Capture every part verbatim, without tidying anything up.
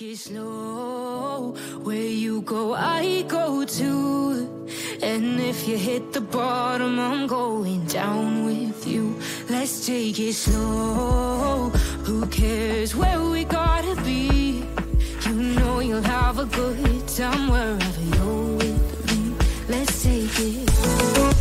Make it snow. Where you go, I go too. And if you hit the bottom, I'm going down with you. Let's take it slow. Who cares where we gotta be? You know you'll have a good time wherever you're with me. Let's take it slow.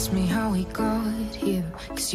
Ask me how we got here, cause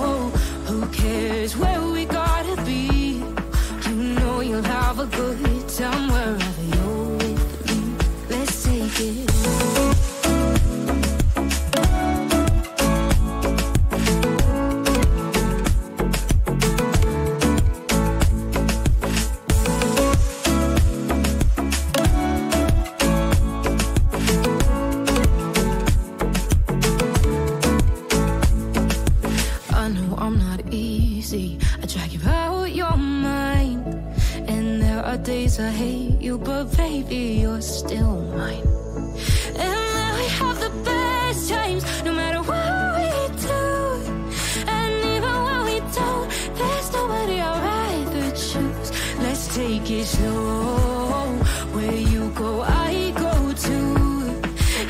Who cares where we gotta be? You know you'll have a good time wherever you're with me. Let's take it slow. I hate you, but baby, you're still mine. And now we have the best times, no matter what we do. And even when we don't, there's nobody I'd rather choose. Let's take it slow. Where you go, I go too.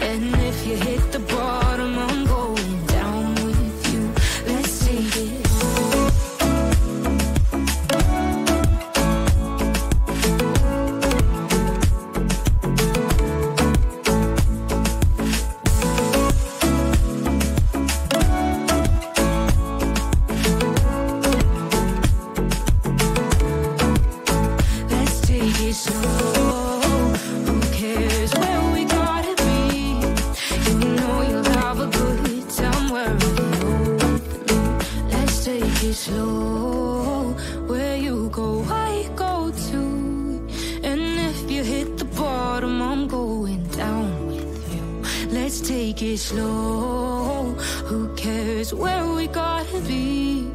And if you hit the bottom, I'm going down with you. Let's take it slow. Slow, where you go, I go too. And if you hit the bottom, I'm going down with you. Let's take it slow. Who cares where we gotta be?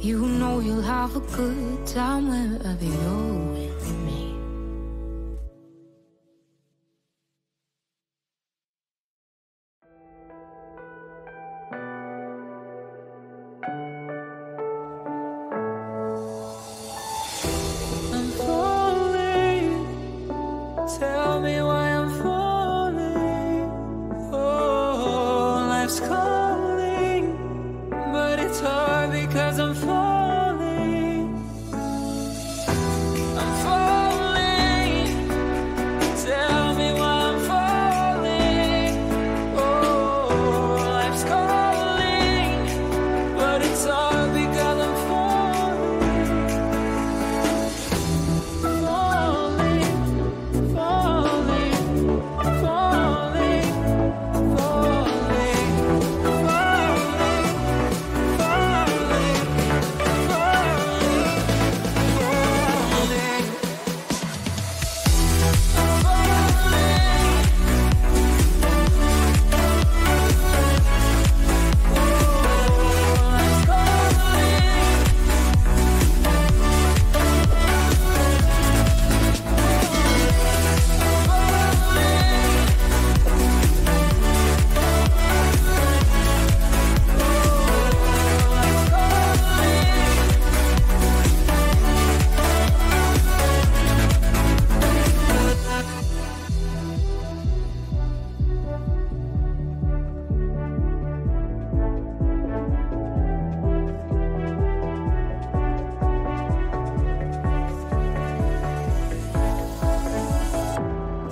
You know you'll have a good time wherever you're with me.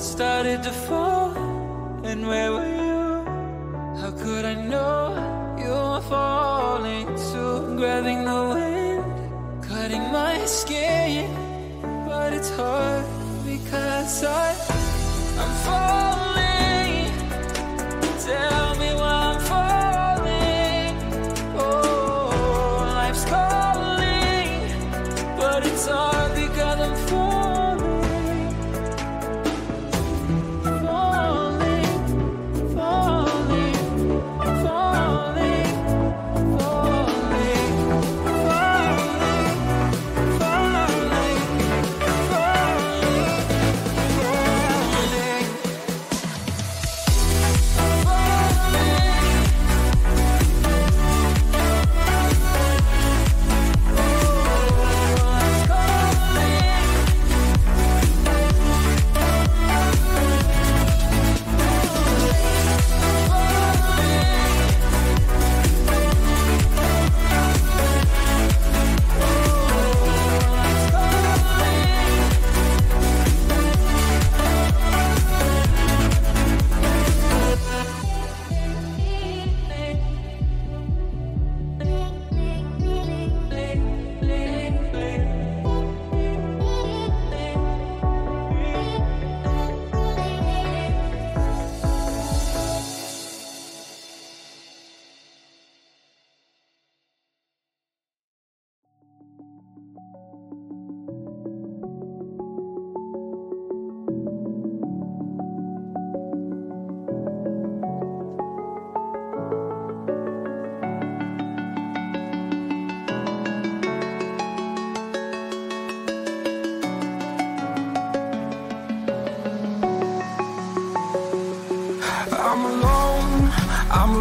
Started to fall, and where were you? How could I know you were falling too? Grabbing the wind, cutting it's hard because I, I'm falling. Tell me why I'm falling. Oh, life's calling, but it's hard because I'm falling. Falling, falling, falling, falling, falling. I'm a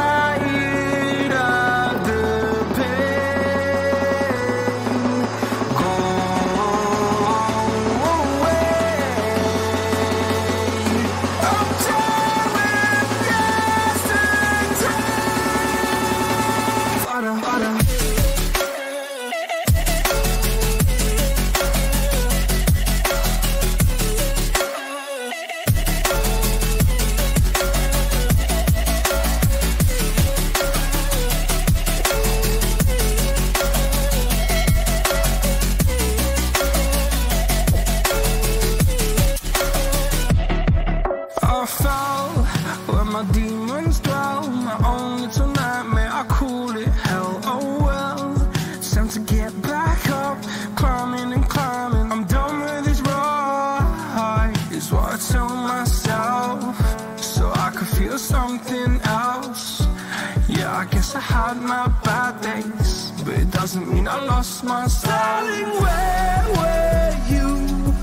I had my bad days, but it doesn't mean I lost my soul. Darling, where were you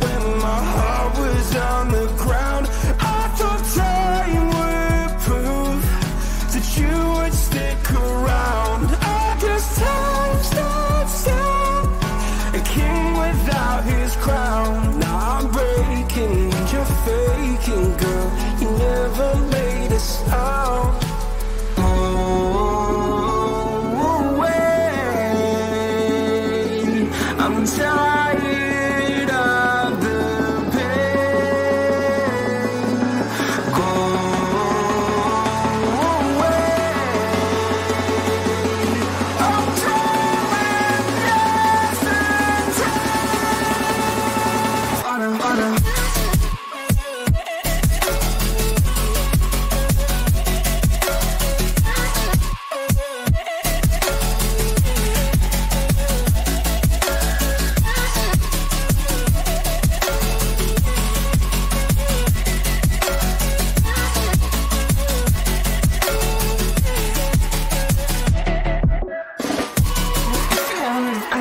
when my heart was on the ground? I thought time would prove that you would stick around. I guess time stands down, a king without his crown. Now I'm breaking and you're faking, girl. You never made a sound.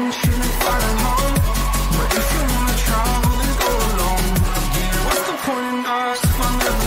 But if you wanna travel, then go alone. Yeah, what's the point in us if I never